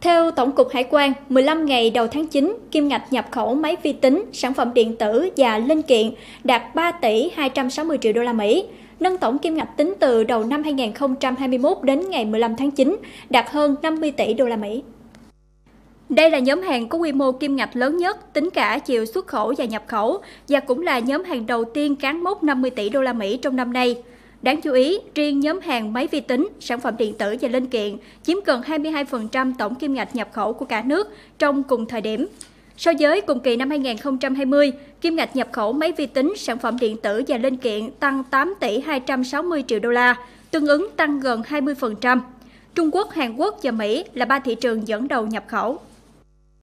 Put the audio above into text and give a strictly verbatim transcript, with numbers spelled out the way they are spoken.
Theo Tổng cục Hải quan, mười lăm ngày đầu tháng chín, kim ngạch nhập khẩu máy vi tính, sản phẩm điện tử và linh kiện đạt ba tỷ hai trăm sáu mươi triệu đô la Mỹ, nâng tổng kim ngạch tính từ đầu năm hai nghìn không trăm hai mươi mốt đến ngày mười lăm tháng chín đạt hơn năm mươi tỷ đô la Mỹ. Đây là nhóm hàng có quy mô kim ngạch lớn nhất tính cả chiều xuất khẩu và nhập khẩu và cũng là nhóm hàng đầu tiên cán mốc năm mươi tỷ đô la Mỹ trong năm nay. Đáng chú ý, riêng nhóm hàng máy vi tính, sản phẩm điện tử và linh kiện chiếm gần hai mươi hai phần trăm tổng kim ngạch nhập khẩu của cả nước trong cùng thời điểm. So với cùng kỳ năm hai nghìn không trăm hai mươi, kim ngạch nhập khẩu máy vi tính, sản phẩm điện tử và linh kiện tăng tám tỷ hai trăm sáu mươi triệu đô la, tương ứng tăng gần hai mươi phần trăm. Trung Quốc, Hàn Quốc và Mỹ là ba thị trường dẫn đầu nhập khẩu.